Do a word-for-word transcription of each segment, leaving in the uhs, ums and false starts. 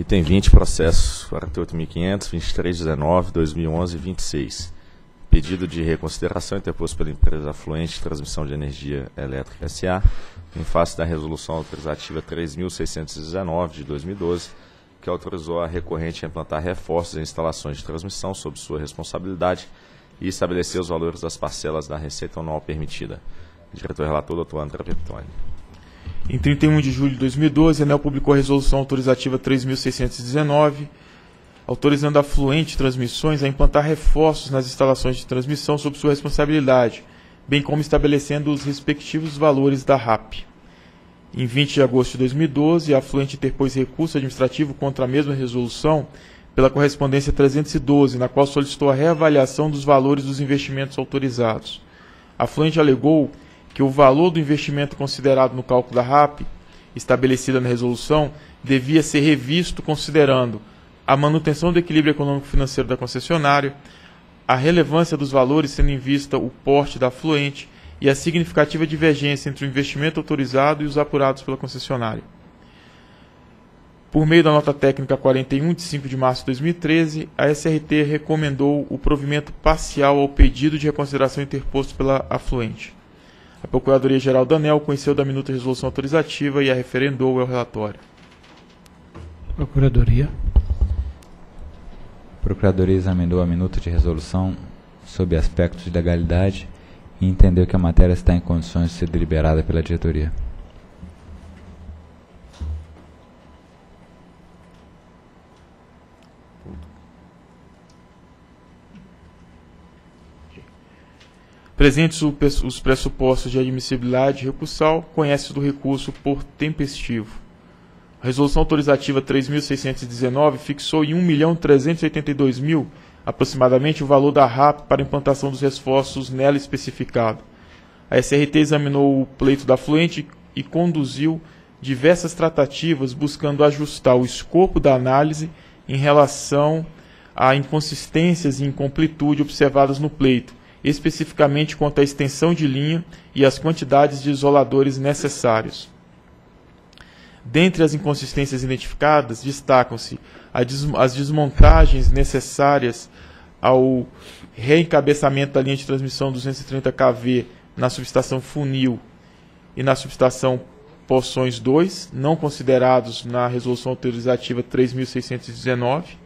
Item vinte, processos quarenta e oito mil quinhentos, vinte e três, dezenove, dois mil e onze, vinte e seis. Pedido de reconsideração interposto pela empresa Afluente Transmissão de Energia Elétrica S A em face da resolução autorizativa três mil seiscentos e dezenove de dois mil e doze, que autorizou a recorrente a implantar reforços em instalações de transmissão sob sua responsabilidade e estabelecer os valores das parcelas da receita anual permitida. Diretor relator, doutor André Pepitone. Em trinta e um de julho de dois mil e doze, a ANEEL publicou a resolução autorizativa três mil seiscentos e dezenove, autorizando a Afluente Transmissões a implantar reforços nas instalações de transmissão sob sua responsabilidade, bem como estabelecendo os respectivos valores da R A P. Em vinte de agosto de dois mil e doze, a Afluente interpôs recurso administrativo contra a mesma resolução pela correspondência trezentos e doze, na qual solicitou a reavaliação dos valores dos investimentos autorizados. A Afluente alegou que o valor do investimento considerado no cálculo da R A P, estabelecida na resolução, devia ser revisto considerando a manutenção do equilíbrio econômico-financeiro da concessionária, a relevância dos valores sendo em vista o porte da Afluente e a significativa divergência entre o investimento autorizado e os apurados pela concessionária. Por meio da nota técnica quarenta e um, de cinco de março de dois mil e treze, a S R T recomendou o provimento parcial ao pedido de reconsideração interposto pela Afluente. A Procuradoria-Geral da ANEEL conheceu da minuta de resolução autorizativa e a referendou ao relatório. Procuradoria. A Procuradoria examinou a minuta de resolução sob aspectos de legalidade e entendeu que a matéria está em condições de ser deliberada pela diretoria. Presentes os pressupostos de admissibilidade recursal, conhece do recurso por tempestivo. A resolução autorizativa três mil seiscentos e dezenove fixou em um milhão trezentos e oitenta e dois mil, aproximadamente, o valor da R A P para implantação dos reforços nela especificado. A S R T examinou o pleito da Afluente e conduziu diversas tratativas buscando ajustar o escopo da análise em relação a inconsistências e incompletude observadas no pleito, especificamente quanto à extensão de linha e as quantidades de isoladores necessários. Dentre as inconsistências identificadas, destacam-se as desmontagens necessárias ao reencabeçamento da linha de transmissão duzentos e trinta quilovolts na subestação Funil e na subestação Poções dois, não considerados na resolução autorizativa três mil seiscentos e dezenove,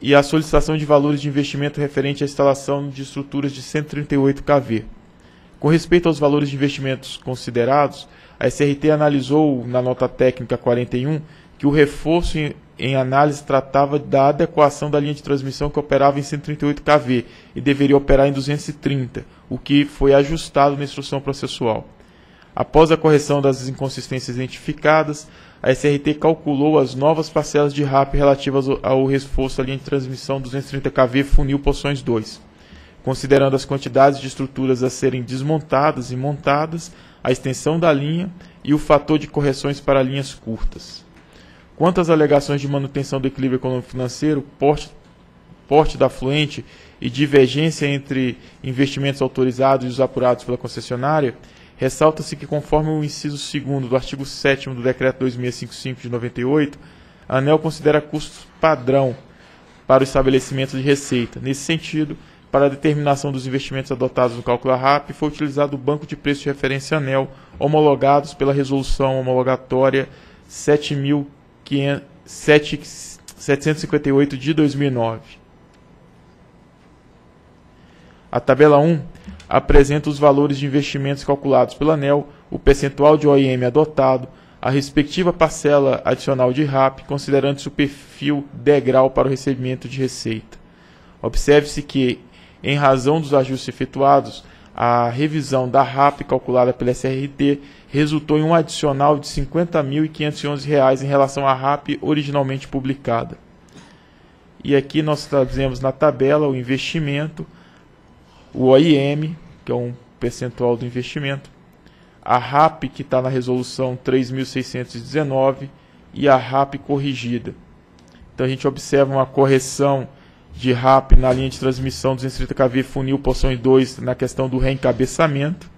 e a solicitação de valores de investimento referente à instalação de estruturas de cento e trinta e oito quilovolts. Com respeito aos valores de investimentos considerados, a S R T analisou na nota técnica quarenta e um que o reforço em, em análise tratava da adequação da linha de transmissão que operava em cento e trinta e oito quilovolts e deveria operar em duzentos e trinta, o que foi ajustado na instrução processual. Após a correção das inconsistências identificadas, a S R T calculou as novas parcelas de R A P relativas ao reforço da linha de transmissão duzentos e trinta quilovolts Funil Poções dois, considerando as quantidades de estruturas a serem desmontadas e montadas, a extensão da linha e o fator de correções para linhas curtas. Quanto às alegações de manutenção do equilíbrio econômico-financeiro, porte, porte da Afluente e divergência entre investimentos autorizados e os apurados pela concessionária, ressalta-se que, conforme o inciso segundo do artigo sétimo do Decreto dois mil seiscentos e cinquenta e cinco de noventa e oito, a ANEEL considera custos padrão para o estabelecimento de receita. Nesse sentido, para a determinação dos investimentos adotados no cálculo da R A P, foi utilizado o banco de preço de referência ANEEL, homologados pela Resolução Homologatória sete mil setecentos e cinquenta e oito de dois mil e nove. A tabela um apresenta os valores de investimentos calculados pela ANEEL, o percentual de O I M adotado, a respectiva parcela adicional de R A P, considerando-se o perfil degrau para o recebimento de receita. Observe-se que, em razão dos ajustes efetuados, a revisão da R A P calculada pela S R T resultou em um adicional de cinquenta mil quinhentos e onze reais em relação à R A P originalmente publicada. E aqui nós trazemos na tabela o investimento, o O I M, que é um percentual do investimento, a R A P que está na resolução três mil seiscentos e dezenove e a R A P corrigida. Então a gente observa uma correção de R A P na linha de transmissão duzentos e trinta quilovolts Funil Poção dois na questão do reencabeçamento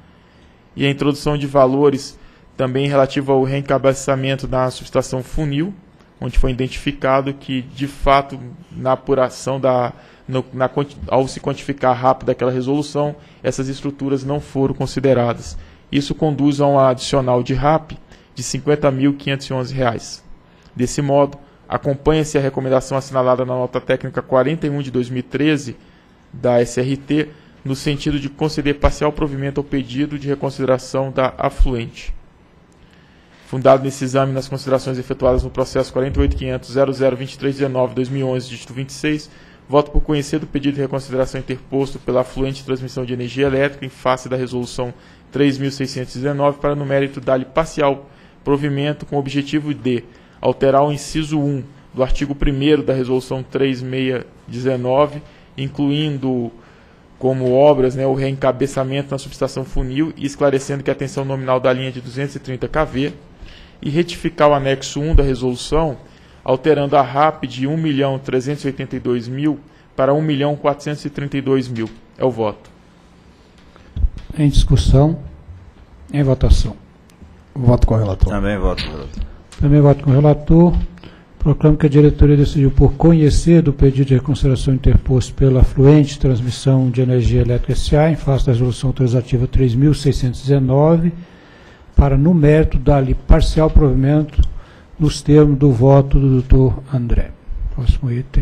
e a introdução de valores também relativo ao reencabeçamento na subestação Funil, onde foi identificado que, de fato, na apuração, da, no, na, ao se quantificar rápido aquela resolução, essas estruturas não foram consideradas. Isso conduz a um adicional de R A P de cinquenta mil quinhentos e onze reais. Desse modo, acompanha-se a recomendação assinalada na nota técnica quarenta e um de dois mil e treze da S R T, no sentido de conceder parcial provimento ao pedido de reconsideração da Afluente. Fundado nesse exame nas considerações efetuadas no processo quarenta e oito ponto quinhentos ponto zero zero dois três um nove barra dois mil e onze, dígito vinte e seis, voto por conhecer do pedido de reconsideração interposto pela Afluente Transmissão de Energia Elétrica em face da resolução três mil seiscentos e dezenove, para no mérito dar-lhe parcial provimento com o objetivo de alterar o inciso um do artigo primeiro da resolução três mil seiscentos e dezenove, incluindo como obras, né, o reencabeçamento na subestação Funil, e esclarecendo que a tensão nominal da linha é de duzentos e trinta quilovolts, e retificar o anexo um da resolução, alterando a R A P de um milhão trezentos e oitenta e dois mil para um milhão quatrocentos e trinta e dois mil. É o voto. Em discussão, em votação. Voto com o relator. Também voto com o relator. Também voto com o relator. Proclamo que a diretoria decidiu por conhecer do pedido de reconsideração interposto pela Afluente Transmissão de Energia Elétrica S A em face da resolução autorizativa três mil seiscentos e dezenove, para, no mérito, dar-lhe parcial provimento nos termos do voto do doutor André. Próximo item.